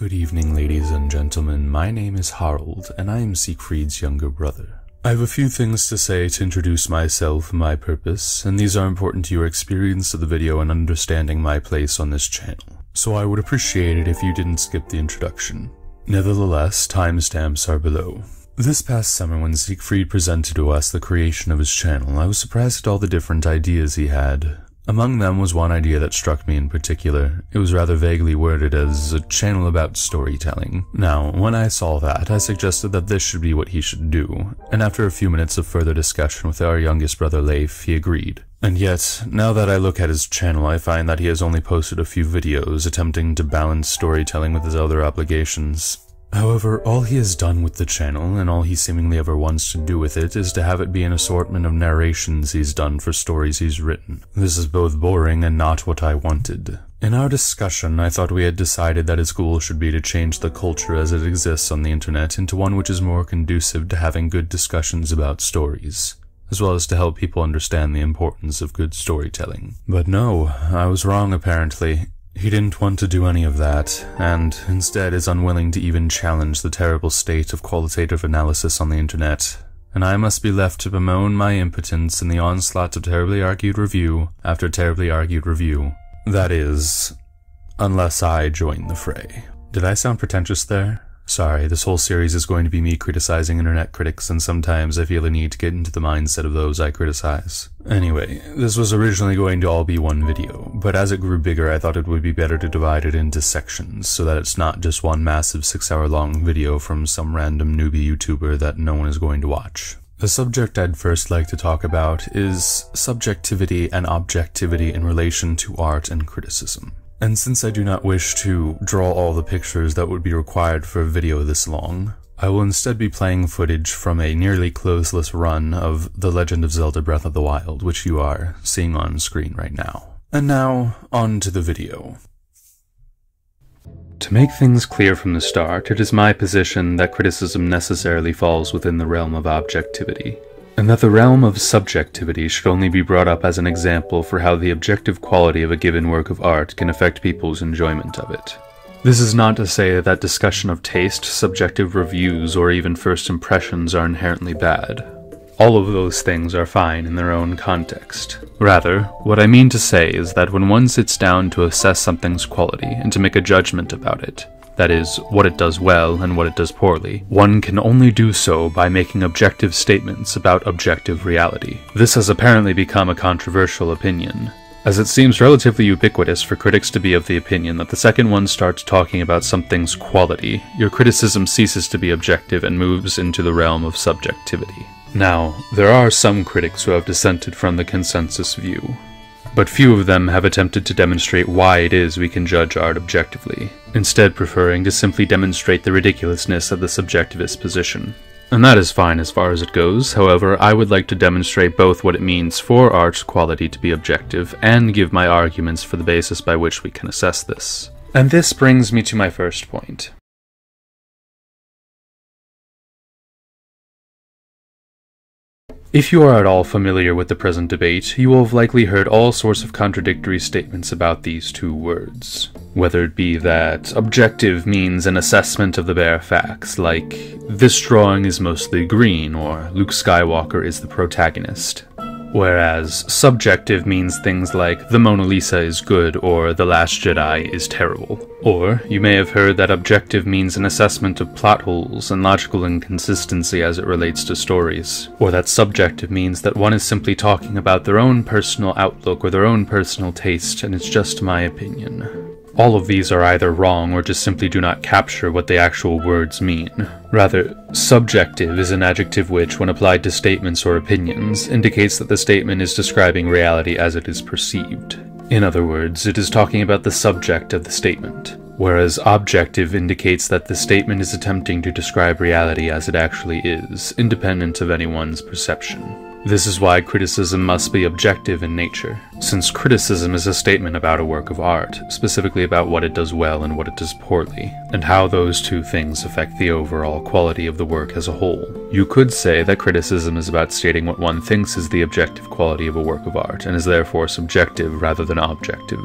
Good evening, ladies and gentlemen. My name is Harald, and I am Siegfried's younger brother. I have a few things to say to introduce myself and my purpose, and these are important to your experience of the video and understanding my place on this channel, so I would appreciate it if you didn't skip the introduction. Nevertheless, timestamps are below. This past summer, when Siegfried presented to us the creation of his channel, I was surprised at all the different ideas he had. Among them was one idea that struck me in particular. It was rather vaguely worded as a channel about storytelling. Now, when I saw that, I suggested that this should be what he should do, and after a few minutes of further discussion with our youngest brother Leif, he agreed. And yet, now that I look at his channel, I find that he has only posted a few videos attempting to balance storytelling with his other obligations. However, all he has done with the channel, and all he seemingly ever wants to do with it, is to have it be an assortment of narrations he's done for stories he's written. This is both boring and not what I wanted. In our discussion, I thought we had decided that his goal should be to change the culture as it exists on the internet into one which is more conducive to having good discussions about stories, as well as to help people understand the importance of good storytelling. But no, I was wrong apparently. He didn't want to do any of that, and instead is unwilling to even challenge the terrible state of qualitative analysis on the internet, and I must be left to bemoan my impotence in the onslaught of terribly argued review after terribly argued review. That is, unless I join the fray. Did I sound pretentious there? Sorry, this whole series is going to be me criticizing internet critics, and sometimes I feel the need to get into the mindset of those I criticize. Anyway, this was originally going to all be one video, but as it grew bigger I thought it would be better to divide it into sections, so that it's not just one massive 6-hour-long video from some random newbie YouTuber that no one is going to watch. The subject I'd first like to talk about is subjectivity and objectivity in relation to art and criticism. And since I do not wish to draw all the pictures that would be required for a video this long, I will instead be playing footage from a nearly closeless run of The Legend of Zelda Breath of the Wild, which you are seeing on screen right now. And now, on to the video. To make things clear from the start, it is my position that criticism necessarily falls within the realm of objectivity, and that the realm of subjectivity should only be brought up as an example for how the objective quality of a given work of art can affect people's enjoyment of it. This is not to say that discussion of taste, subjective reviews, or even first impressions are inherently bad. All of those things are fine in their own context. Rather, what I mean to say is that when one sits down to assess something's quality and to make a judgment about it, that is, what it does well and what it does poorly, one can only do so by making objective statements about objective reality. This has apparently become a controversial opinion, as it seems relatively ubiquitous for critics to be of the opinion that the second one starts talking about something's quality, your criticism ceases to be objective and moves into the realm of subjectivity. Now, there are some critics who have dissented from the consensus view, but few of them have attempted to demonstrate why it is we can judge art objectively, instead preferring to simply demonstrate the ridiculousness of the subjectivist position. And that is fine as far as it goes. However, I would like to demonstrate both what it means for art's quality to be objective and give my arguments for the basis by which we can assess this. And this brings me to my first point. If you are at all familiar with the present debate, you will have likely heard all sorts of contradictory statements about these two words. Whether it be that objective means an assessment of the bare facts, like, this drawing is mostly green, or Luke Skywalker is the protagonist. Whereas subjective means things like the Mona Lisa is good or the Last Jedi is terrible. Or you may have heard that objective means an assessment of plot holes and logical inconsistency as it relates to stories. Or that subjective means that one is simply talking about their own personal outlook or their own personal taste, and it's just my opinion. All of these are either wrong or just simply do not capture what the actual words mean. Rather, subjective is an adjective which, when applied to statements or opinions, indicates that the statement is describing reality as it is perceived. In other words, it is talking about the subject of the statement, whereas objective indicates that the statement is attempting to describe reality as it actually is, independent of anyone's perception. This is why criticism must be objective in nature, since criticism is a statement about a work of art, specifically about what it does well and what it does poorly, and how those two things affect the overall quality of the work as a whole. You could say that criticism is about stating what one thinks is the objective quality of a work of art, and is therefore subjective rather than objective.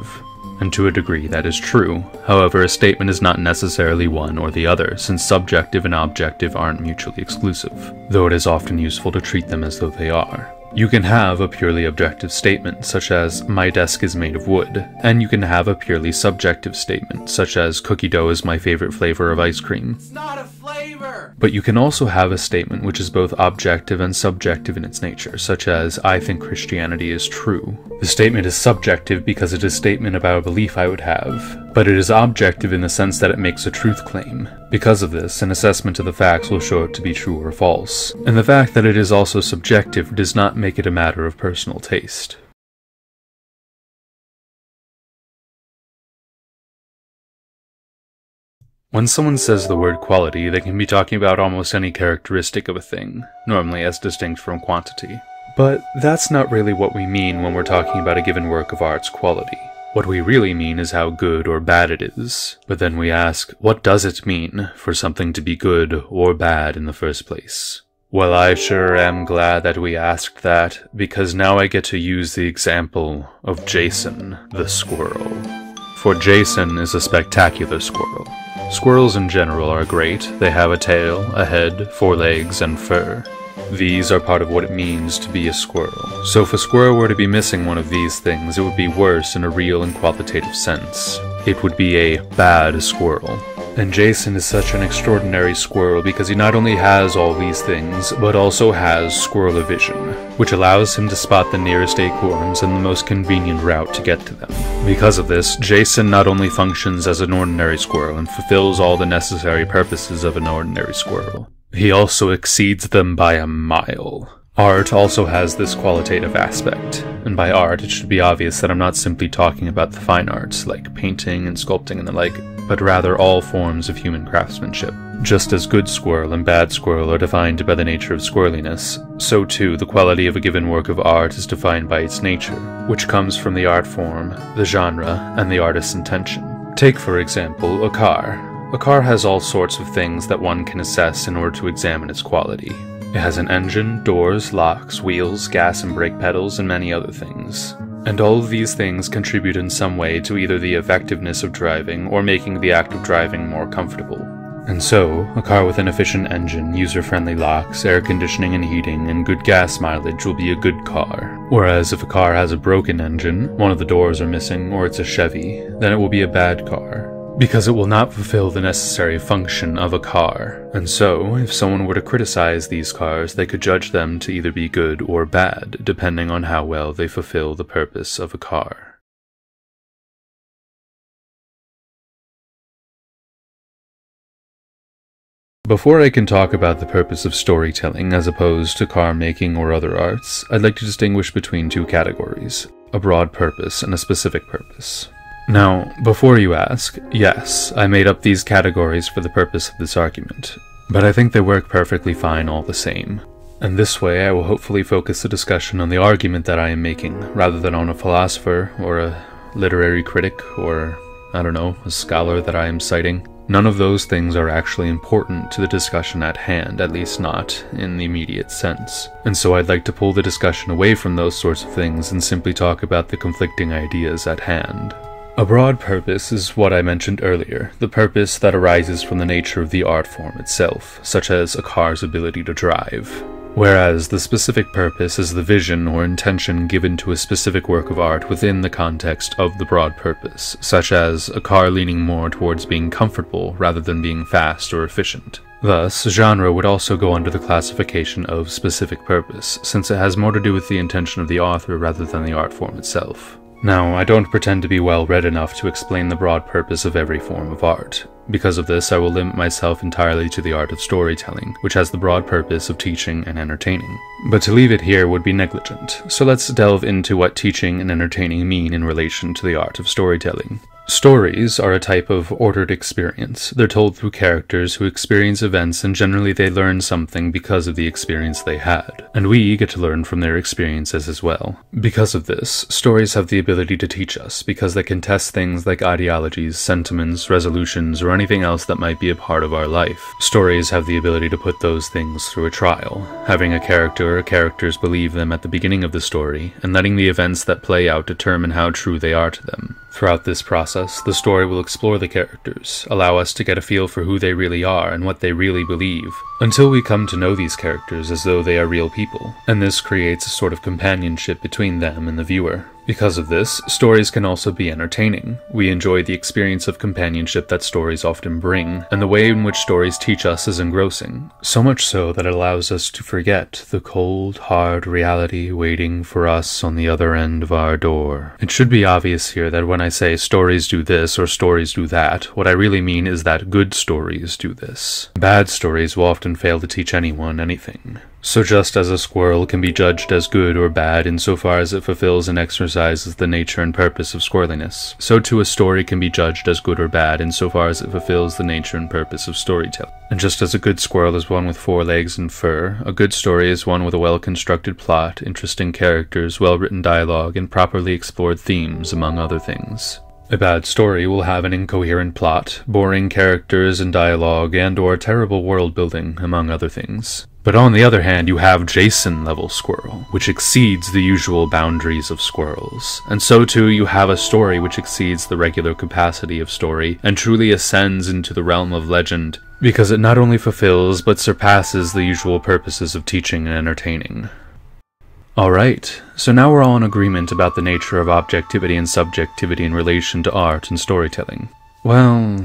And to a degree that is true. However, a statement is not necessarily one or the other, since subjective and objective aren't mutually exclusive, though it is often useful to treat them as though they are. You can have a purely objective statement, such as, my desk is made of wood, and you can have a purely subjective statement, such as, cookie dough is my favorite flavor of ice cream. It's not a flavor! But you can also have a statement which is both objective and subjective in its nature, such as, I think Christianity is true. The statement is subjective because it is a statement about a belief I would have, but it is objective in the sense that it makes a truth claim. Because of this, an assessment of the facts will show it to be true or false, and the fact that it is also subjective does not make it a matter of personal taste. When someone says the word quality, they can be talking about almost any characteristic of a thing, normally as distinct from quantity. But that's not really what we mean when we're talking about a given work of art's quality. What we really mean is how good or bad it is. But then we ask, what does it mean for something to be good or bad in the first place? Well, I sure am glad that we asked that, because now I get to use the example of Jason the squirrel. For Jason is a spectacular squirrel. Squirrels in general are great. They have a tail, a head, four legs, and fur. These are part of what it means to be a squirrel. So if a squirrel were to be missing one of these things, it would be worse in a real and qualitative sense. It would be a bad squirrel. And Jason is such an extraordinary squirrel because he not only has all these things, but also has squirrel-o-vision, which allows him to spot the nearest acorns and the most convenient route to get to them. Because of this, Jason not only functions as an ordinary squirrel and fulfills all the necessary purposes of an ordinary squirrel, he also exceeds them by a mile. Art also has this qualitative aspect, and by art it should be obvious that I'm not simply talking about the fine arts, like painting and sculpting and the like, but rather all forms of human craftsmanship. Just as good squirrel and bad squirrel are defined by the nature of squirreliness, so too the quality of a given work of art is defined by its nature, which comes from the art form, the genre, and the artist's intention. Take, for example, a car. A car has all sorts of things that one can assess in order to examine its quality. It has an engine, doors, locks, wheels, gas and brake pedals, and many other things. And all of these things contribute in some way to either the effectiveness of driving or making the act of driving more comfortable. And so, a car with an efficient engine, user-friendly locks, air conditioning and heating, and good gas mileage will be a good car. Whereas if a car has a broken engine, one of the doors are missing, or it's a Chevy, then it will be a bad car, because it will not fulfill the necessary function of a car. And so, if someone were to criticize these cars, they could judge them to either be good or bad, depending on how well they fulfill the purpose of a car. Before I can talk about the purpose of storytelling as opposed to car making or other arts, I'd like to distinguish between two categories, a broad purpose and a specific purpose. Now, before you ask, yes, I made up these categories for the purpose of this argument, but I think they work perfectly fine all the same. And this way I will hopefully focus the discussion on the argument that I am making, rather than on a philosopher, or a literary critic, or, I don't know, a scholar that I am citing. None of those things are actually important to the discussion at hand, at least not in the immediate sense. And so I'd like to pull the discussion away from those sorts of things and simply talk about the conflicting ideas at hand. A broad purpose is what I mentioned earlier, the purpose that arises from the nature of the art form itself, such as a car's ability to drive. Whereas the specific purpose is the vision or intention given to a specific work of art within the context of the broad purpose, such as a car leaning more towards being comfortable rather than being fast or efficient. Thus, genre would also go under the classification of specific purpose, since it has more to do with the intention of the author rather than the art form itself. Now, I don't pretend to be well-read enough to explain the broad purpose of every form of art. Because of this, I will limit myself entirely to the art of storytelling, which has the broad purpose of teaching and entertaining. But to leave it here would be negligent, so let's delve into what teaching and entertaining mean in relation to the art of storytelling. Stories are a type of ordered experience. They're told through characters who experience events, and generally they learn something because of the experience they had. And we get to learn from their experiences as well. Because of this, stories have the ability to teach us, because they can test things like ideologies, sentiments, resolutions, or anything else that might be a part of our life. Stories have the ability to put those things through a trial, having a character or characters believe them at the beginning of the story, and letting the events that play out determine how true they are to them. Throughout this process, the story will explore the characters, allow us to get a feel for who they really are and what they really believe, until we come to know these characters as though they are real people, and this creates a sort of companionship between them and the viewer. Because of this, stories can also be entertaining. We enjoy the experience of companionship that stories often bring, and the way in which stories teach us is engrossing, so much so that it allows us to forget the cold, hard reality waiting for us on the other end of our door. It should be obvious here that when I say stories do this or stories do that, what I really mean is that good stories do this. Bad stories will often fail to teach anyone anything. So just as a squirrel can be judged as good or bad insofar as it fulfills and exercises the nature and purpose of squirreliness, so too a story can be judged as good or bad insofar as it fulfills the nature and purpose of storytelling. And just as a good squirrel is one with 4 legs and fur, a good story is one with a well-constructed plot, interesting characters, well-written dialogue, and properly explored themes, among other things. A bad story will have an incoherent plot, boring characters and dialogue, and/or terrible world-building, among other things. But on the other hand, you have Jason-level squirrel, which exceeds the usual boundaries of squirrels. And so too, you have a story which exceeds the regular capacity of story, and truly ascends into the realm of legend, because it not only fulfills, but surpasses the usual purposes of teaching and entertaining. Alright, so now we're all in agreement about the nature of objectivity and subjectivity in relation to art and storytelling. Well,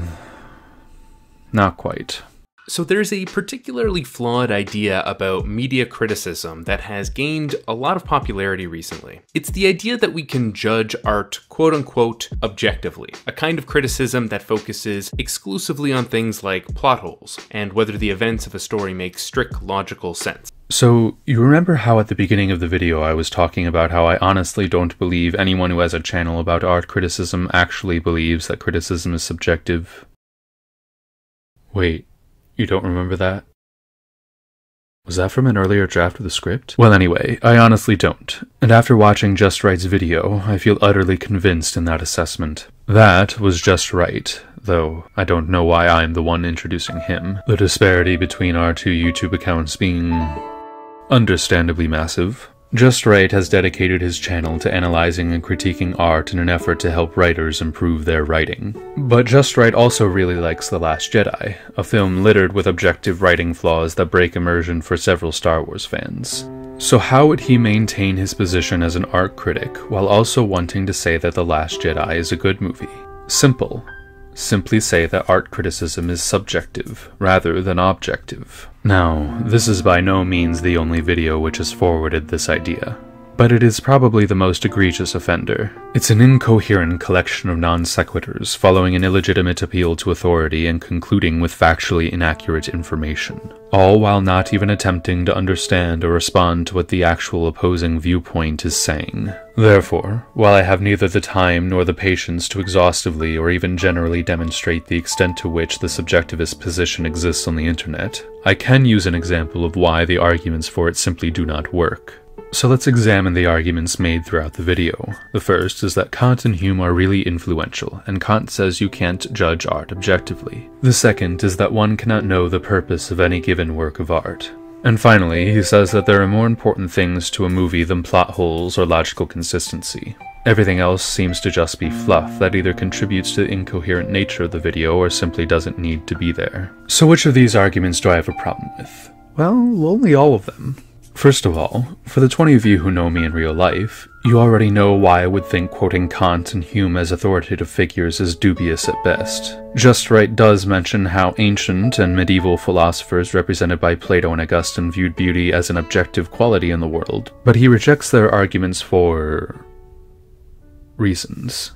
not quite. So there's a particularly flawed idea about media criticism that has gained a lot of popularity recently. It's the idea that we can judge art, quote-unquote, objectively, a kind of criticism that focuses exclusively on things like plot holes and whether the events of a story make strict logical sense. So, you remember how at the beginning of the video I was talking about how I honestly don't believe anyone who has a channel about art criticism actually believes that criticism is subjective? Wait. You don't remember that? Was that from an earlier draft of the script? Well, anyway, I honestly don't. And after watching Just Write's video, I feel utterly convinced in that assessment. That was Just Write, though I don't know why I'm the one introducing him. The disparity between our two YouTube accounts being understandably massive. Just Write has dedicated his channel to analyzing and critiquing art in an effort to help writers improve their writing. But Just Write also really likes The Last Jedi, a film littered with objective writing flaws that break immersion for several Star Wars fans. So how would he maintain his position as an art critic while also wanting to say that The Last Jedi is a good movie? Simple. Simply say that art criticism is subjective, rather than objective. Now, this is by no means the only video which has forwarded this idea, but it is probably the most egregious offender. It's an incoherent collection of non-sequiturs, following an illegitimate appeal to authority and concluding with factually inaccurate information, all while not even attempting to understand or respond to what the actual opposing viewpoint is saying. Therefore, while I have neither the time nor the patience to exhaustively or even generally demonstrate the extent to which the subjectivist position exists on the internet, I can use an example of why the arguments for it simply do not work. So let's examine the arguments made throughout the video. The first is that Kant and Hume are really influential, and Kant says you can't judge art objectively. The second is that one cannot know the purpose of any given work of art. And finally, he says that there are more important things to a movie than plot holes or logical consistency. Everything else seems to just be fluff that either contributes to the incoherent nature of the video or simply doesn't need to be there. So which of these arguments do I have a problem with? Well, only all of them. First of all, for the 20 of you who know me in real life, you already know why I would think quoting Kant and Hume as authoritative figures is dubious at best. Just Write does mention how ancient and medieval philosophers represented by Plato and Augustine viewed beauty as an objective quality in the world, but he rejects their arguments for reasons.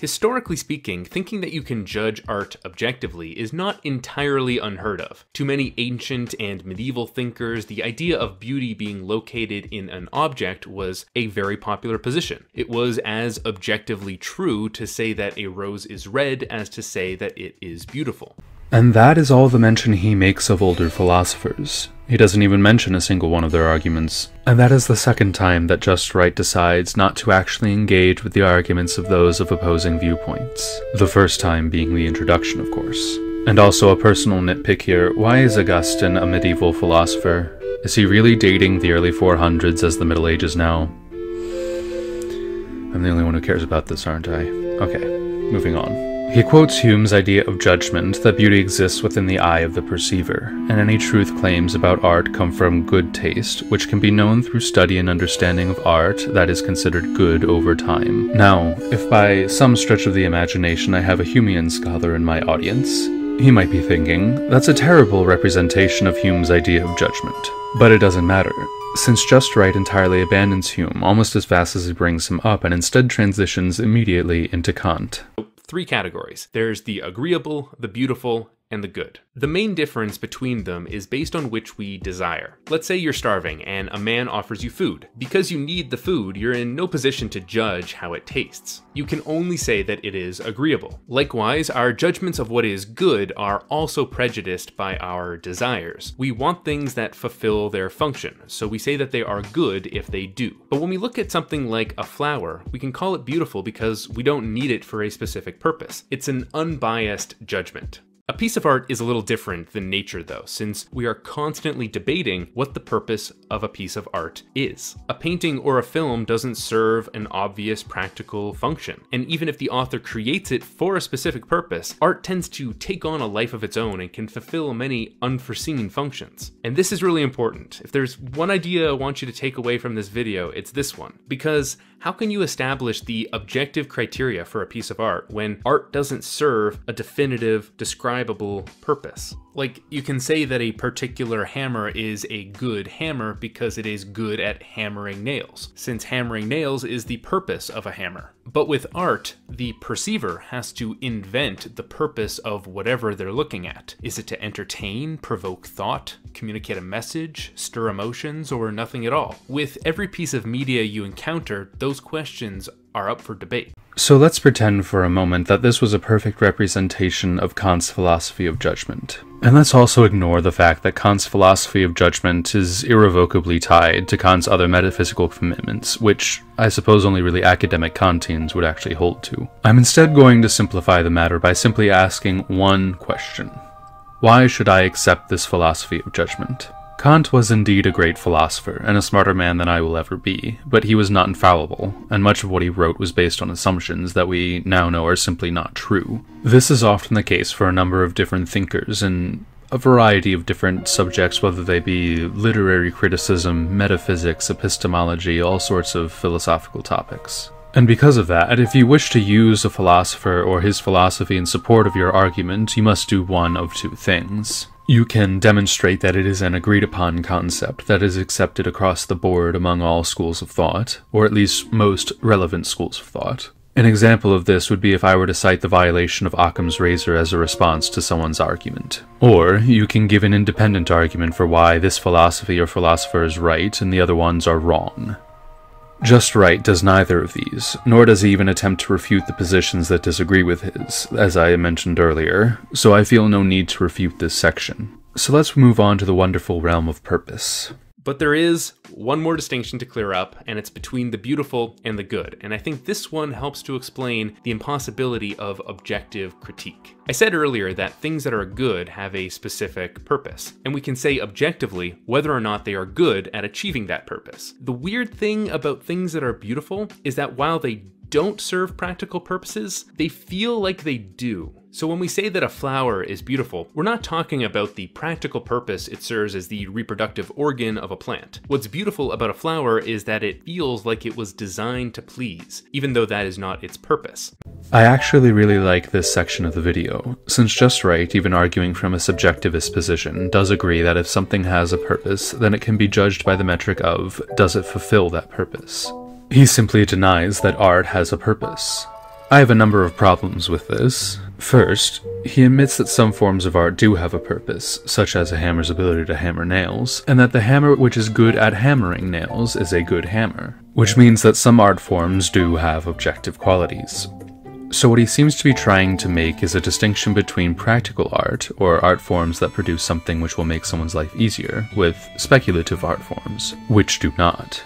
Historically speaking, thinking that you can judge art objectively is not entirely unheard of. To many ancient and medieval thinkers, the idea of beauty being located in an object was a very popular position. It was as objectively true to say that a rose is red as to say that it is beautiful. And that is all the mention he makes of older philosophers. He doesn't even mention a single one of their arguments. And that is the second time that Just Write decides not to actually engage with the arguments of those of opposing viewpoints. The first time being the introduction, of course. And also a personal nitpick here, why is Augustine a medieval philosopher? Is he really dating the early 400s as the Middle Ages now? I'm the only one who cares about this, aren't I? Okay, moving on. He quotes Hume's idea of judgment, that beauty exists within the eye of the perceiver, and any truth claims about art come from good taste, which can be known through study and understanding of art that is considered good over time. Now, if by some stretch of the imagination I have a Humean scholar in my audience, he might be thinking, that's a terrible representation of Hume's idea of judgment. But it doesn't matter, since Just Write entirely abandons Hume almost as fast as he brings him up, and instead transitions immediately into Kant. Three categories. There's the agreeable, the beautiful, and the good. The main difference between them is based on which we desire. Let's say you're starving and a man offers you food. Because you need the food, you're in no position to judge how it tastes. You can only say that it is agreeable. Likewise, our judgments of what is good are also prejudiced by our desires. We want things that fulfill their function, so we say that they are good if they do. But when we look at something like a flower, we can call it beautiful because we don't need it for a specific purpose. It's an unbiased judgment. A piece of art is a little different than nature though, since we are constantly debating what the purpose of a piece of art is. A painting or a film doesn't serve an obvious practical function, and even if the author creates it for a specific purpose, art tends to take on a life of its own and can fulfill many unforeseen functions. And this is really important. If there's one idea I want you to take away from this video, it's this one. Because how can you establish the objective criteria for a piece of art when art doesn't serve a definitive, describable purpose? Like, you can say that a particular hammer is a good hammer because it is good at hammering nails, since hammering nails is the purpose of a hammer. But with art, the perceiver has to invent the purpose of whatever they're looking at. Is it to entertain, provoke thought, communicate a message, stir emotions, or nothing at all? With every piece of media you encounter, those questions are up for debate. So let's pretend for a moment that this was a perfect representation of Kant's philosophy of judgment. And let's also ignore the fact that Kant's philosophy of judgment is irrevocably tied to Kant's other metaphysical commitments, which I suppose only really academic Kantians would actually hold to. I'm instead going to simplify the matter by simply asking one question. Why should I accept this philosophy of judgment? Kant was indeed a great philosopher, and a smarter man than I will ever be, but he was not infallible, and much of what he wrote was based on assumptions that we now know are simply not true. This is often the case for a number of different thinkers in a variety of different subjects, whether they be literary criticism, metaphysics, epistemology, all sorts of philosophical topics. And because of that, if you wish to use a philosopher or his philosophy in support of your argument, you must do one of two things. You can demonstrate that it is an agreed-upon concept that is accepted across the board among all schools of thought, or at least most relevant schools of thought. An example of this would be if I were to cite the violation of Occam's razor as a response to someone's argument. Or, you can give an independent argument for why this philosophy or philosopher is right and the other ones are wrong. Just Write does neither of these, nor does he even attempt to refute the positions that disagree with his, as I mentioned earlier, so I feel no need to refute this section. So let's move on to the wonderful realm of purpose. But there is one more distinction to clear up, and it's between the beautiful and the good, and I think this one helps to explain the impossibility of objective critique. I said earlier that things that are good have a specific purpose, and we can say objectively whether or not they are good at achieving that purpose. The weird thing about things that are beautiful is that while they don't serve practical purposes, they feel like they do. So when we say that a flower is beautiful, we're not talking about the practical purpose it serves as the reproductive organ of a plant. What's beautiful about a flower is that it feels like it was designed to please, even though that is not its purpose. I actually really like this section of the video, since Just Write, even arguing from a subjectivist position, does agree that if something has a purpose, then it can be judged by the metric of, does it fulfill that purpose? He simply denies that art has a purpose. I have a number of problems with this. First, he admits that some forms of art do have a purpose, such as a hammer's ability to hammer nails, and that the hammer which is good at hammering nails is a good hammer, which means that some art forms do have objective qualities. So what he seems to be trying to make is a distinction between practical art, or art forms that produce something which will make someone's life easier, with speculative art forms, which do not.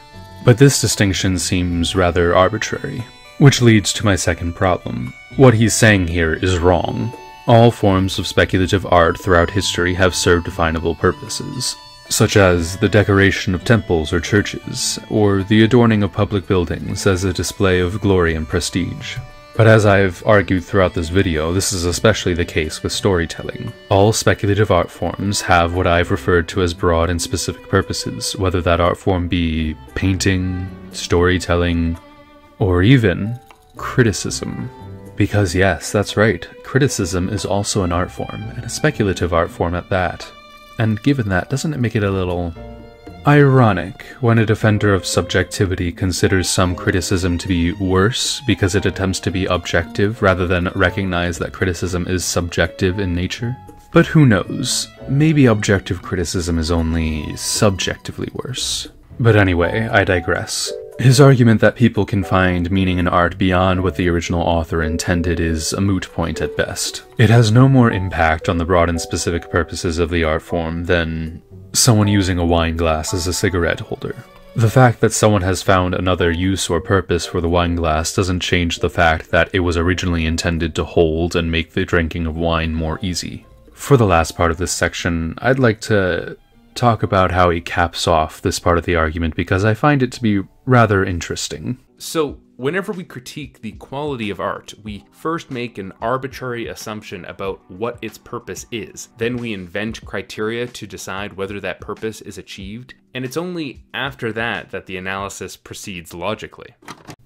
But this distinction seems rather arbitrary, which leads to my second problem. What he's saying here is wrong. All forms of speculative art throughout history have served definable purposes. such as the decoration of temples or churches, or the adorning of public buildings as a display of glory and prestige. But as I've argued throughout this video, this is especially the case with storytelling. All speculative art forms have what I've referred to as broad and specific purposes, whether that art form be painting, storytelling, or even criticism. Because yes, that's right, criticism is also an art form, and a speculative art form at that. And given that, doesn't it make it a little ironic when a defender of subjectivity considers some criticism to be worse because it attempts to be objective rather than recognize that criticism is subjective in nature? But who knows? Maybe objective criticism is only subjectively worse. But anyway, I digress. His argument that people can find meaning in art beyond what the original author intended is a moot point at best. It has no more impact on the broad and specific purposes of the art form than someone using a wine glass as a cigarette holder. The fact that someone has found another use or purpose for the wine glass doesn't change the fact that it was originally intended to hold and make the drinking of wine more easy. For the last part of this section, I'd like to talk about how he caps off this part of the argument because I find it to be rather interesting. So, whenever we critique the quality of art, we first make an arbitrary assumption about what its purpose is. Then we invent criteria to decide whether that purpose is achieved, and it's only after that that the analysis proceeds logically.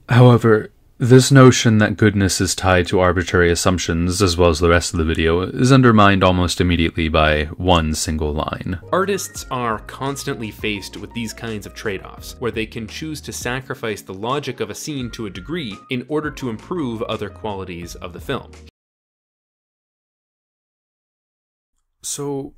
However, this notion that goodness is tied to arbitrary assumptions, as well as the rest of the video, is undermined almost immediately by one single line. Artists are constantly faced with these kinds of trade-offs, where they can choose to sacrifice the logic of a scene to a degree in order to improve other qualities of the film. So,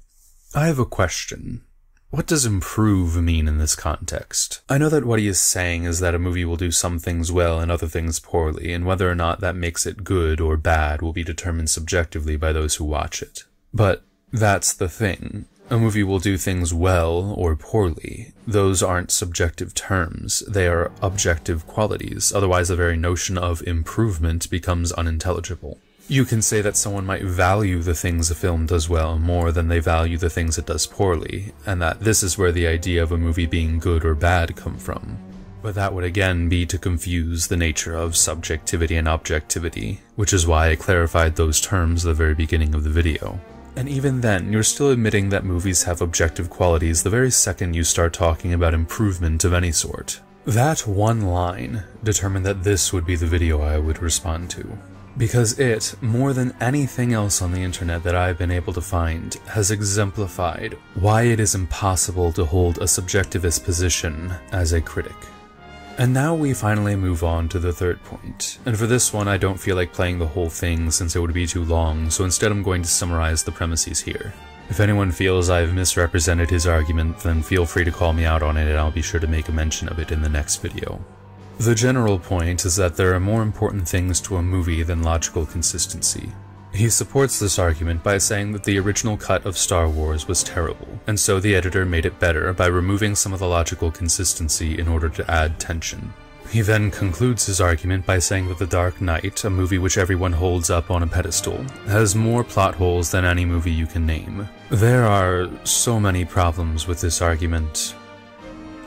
I have a question. What does improve mean in this context? I know that what he is saying is that a movie will do some things well and other things poorly, and whether or not that makes it good or bad will be determined subjectively by those who watch it. But that's the thing. A movie will do things well or poorly. Those aren't subjective terms. They are objective qualities. Otherwise, the very notion of improvement becomes unintelligible. You can say that someone might value the things a film does well more than they value the things it does poorly, and that this is where the idea of a movie being good or bad come from. But that would again be to confuse the nature of subjectivity and objectivity, which is why I clarified those terms at the very beginning of the video. And even then, you're still admitting that movies have objective qualities the very second you start talking about improvement of any sort. That one line determined that this would be the video I would respond to. Because it, more than anything else on the internet that I've been able to find, has exemplified why it is impossible to hold a subjectivist position as a critic. And now we finally move on to the third point. And for this one, I don't feel like playing the whole thing since it would be too long, so instead I'm going to summarize the premises here. If anyone feels I've misrepresented his argument, then feel free to call me out on it and I'll be sure to make a mention of it in the next video. The general point is that there are more important things to a movie than logical consistency. He supports this argument by saying that the original cut of Star Wars was terrible, and so the editor made it better by removing some of the logical consistency in order to add tension. He then concludes his argument by saying that The Dark Knight, a movie which everyone holds up on a pedestal, has more plot holes than any movie you can name. There are so many problems with this argument.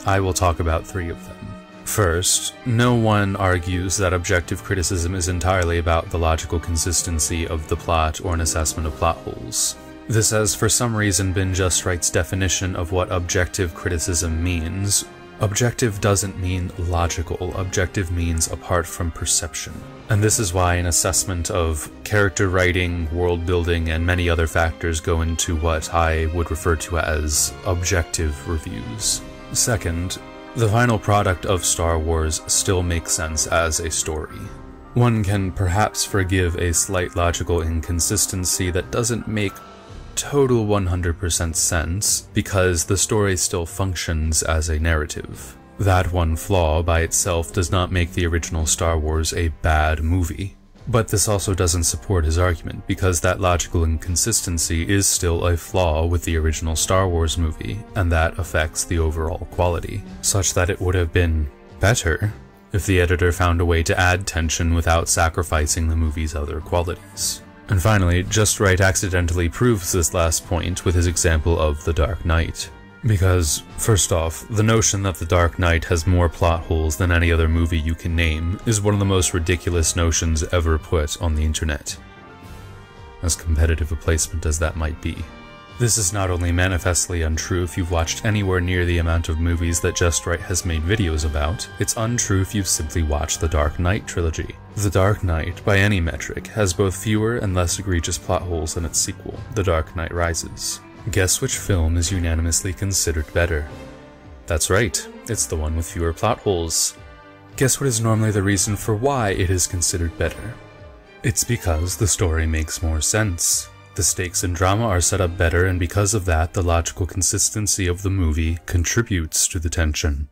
I will talk about three of them. First, no one argues that objective criticism is entirely about the logical consistency of the plot or an assessment of plot holes. This has for some reason been Just Write's definition of what objective criticism means. Objective doesn't mean logical, objective means apart from perception. And this is why an assessment of character writing, world building, and many other factors go into what I would refer to as objective reviews. Second, the final product of Star Wars still makes sense as a story. One can perhaps forgive a slight logical inconsistency that doesn't make total 100% sense because the story still functions as a narrative. That one flaw by itself does not make the original Star Wars a bad movie. But this also doesn't support his argument, because that logical inconsistency is still a flaw with the original Star Wars movie, and that affects the overall quality, such that it would have been better if the editor found a way to add tension without sacrificing the movie's other qualities. And finally, Just Write accidentally proves this last point with his example of The Dark Knight. Because, first off, the notion that The Dark Knight has more plot holes than any other movie you can name is one of the most ridiculous notions ever put on the internet, as competitive a placement as that might be. This is not only manifestly untrue if you've watched anywhere near the amount of movies that Just Write has made videos about, it's untrue if you've simply watched the Dark Knight trilogy. The Dark Knight, by any metric, has both fewer and less egregious plot holes than its sequel, The Dark Knight Rises. Guess which film is unanimously considered better? That's right, it's the one with fewer plot holes. Guess what is normally the reason for why it is considered better? It's because the story makes more sense. The stakes and drama are set up better, and because of that, the logical consistency of the movie contributes to the tension.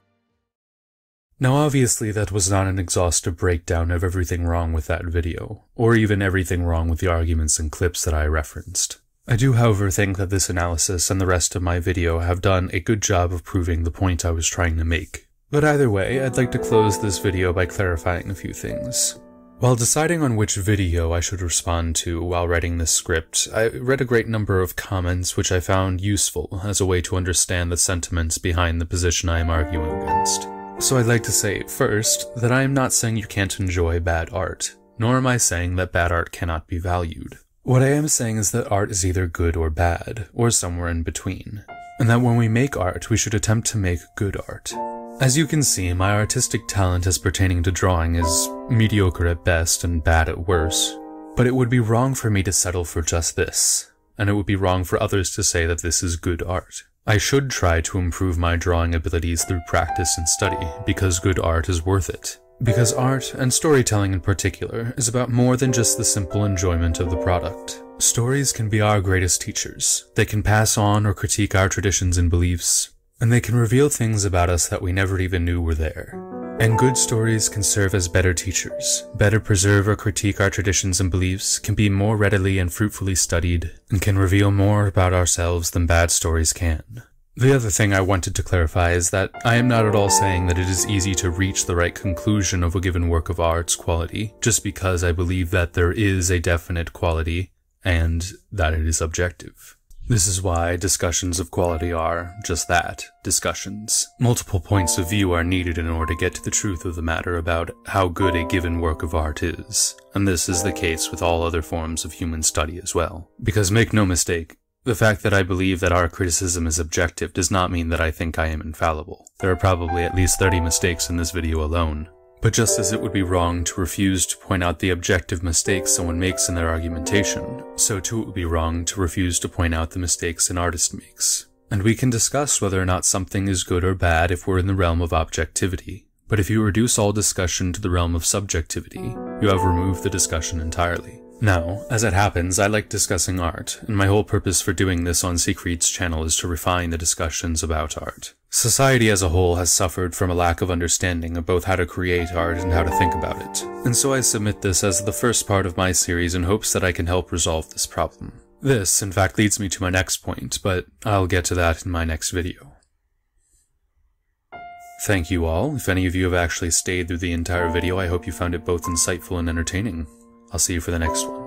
Now obviously that was not an exhaustive breakdown of everything wrong with that video, or even everything wrong with the arguments and clips that I referenced. I do, however, think that this analysis and the rest of my video have done a good job of proving the point I was trying to make. But either way, I'd like to close this video by clarifying a few things. While deciding on which video I should respond to while writing this script, I read a great number of comments which I found useful as a way to understand the sentiments behind the position I am arguing against. So I'd like to say, first, that I am not saying you can't enjoy bad art, nor am I saying that bad art cannot be valued. What I am saying is that art is either good or bad, or somewhere in between, and that when we make art, we should attempt to make good art. As you can see, my artistic talent as pertaining to drawing is mediocre at best and bad at worst, but it would be wrong for me to settle for just this, and it would be wrong for others to say that this is good art. I should try to improve my drawing abilities through practice and study, because good art is worth it. Because art, and storytelling in particular, is about more than just the simple enjoyment of the product. Stories can be our greatest teachers. They can pass on or critique our traditions and beliefs. And they can reveal things about us that we never even knew were there. And good stories can serve as better teachers, better preserve or critique our traditions and beliefs, can be more readily and fruitfully studied, and can reveal more about ourselves than bad stories can. The other thing I wanted to clarify is that I am not at all saying that it is easy to reach the right conclusion of a given work of art's quality, just because I believe that there is a definite quality, and that it is objective. This is why discussions of quality are just that, discussions. Multiple points of view are needed in order to get to the truth of the matter about how good a given work of art is, and this is the case with all other forms of human study as well. Because make no mistake, the fact that I believe that our criticism is objective does not mean that I think I am infallible. There are probably at least 30 mistakes in this video alone. But just as it would be wrong to refuse to point out the objective mistakes someone makes in their argumentation, so too it would be wrong to refuse to point out the mistakes an artist makes. And we can discuss whether or not something is good or bad if we're in the realm of objectivity, but if you reduce all discussion to the realm of subjectivity, you have removed the discussion entirely. Now, as it happens, I like discussing art, and my whole purpose for doing this on Siegfried's channel is to refine the discussions about art. Society as a whole has suffered from a lack of understanding of both how to create art and how to think about it, and so I submit this as the first part of my series in hopes that I can help resolve this problem. This, in fact, leads me to my next point, but I'll get to that in my next video. Thank you all. If any of you have actually stayed through the entire video, I hope you found it both insightful and entertaining. I'll see you for the next one.